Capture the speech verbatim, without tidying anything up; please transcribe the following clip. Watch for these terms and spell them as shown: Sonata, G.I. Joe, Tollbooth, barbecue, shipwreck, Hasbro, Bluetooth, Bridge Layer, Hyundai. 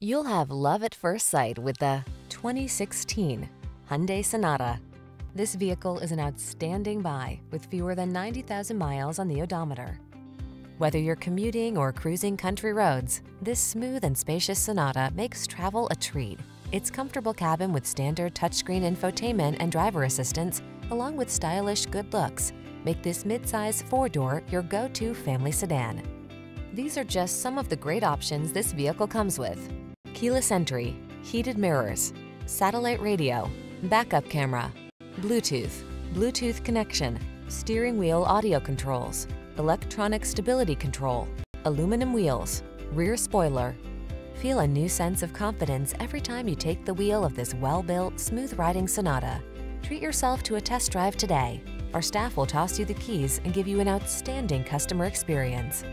You'll have love at first sight with the twenty sixteen Hyundai Sonata. This vehicle is an outstanding buy with fewer than ninety thousand miles on the odometer. Whether you're commuting or cruising country roads, this smooth and spacious Sonata makes travel a treat. Its comfortable cabin with standard touchscreen infotainment and driver assistance, along with stylish good looks, make this midsize four-door your go-to family sedan. These are just some of the great options this vehicle comes with: keyless entry, heated mirrors, satellite radio, backup camera, Bluetooth, Bluetooth connection, steering wheel audio controls, electronic stability control, aluminum wheels, rear spoiler. Feel a new sense of confidence every time you take the wheel of this well-built, smooth-riding Sonata. Treat yourself to a test drive today. Our staff will toss you the keys and give you an outstanding customer experience.